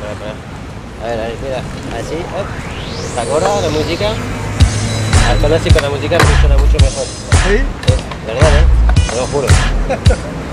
A ver, mira, así, hasta ahora la música, al menos sí, con la música funciona mucho mejor. ¿Sí? Sí, verdad, te lo juro.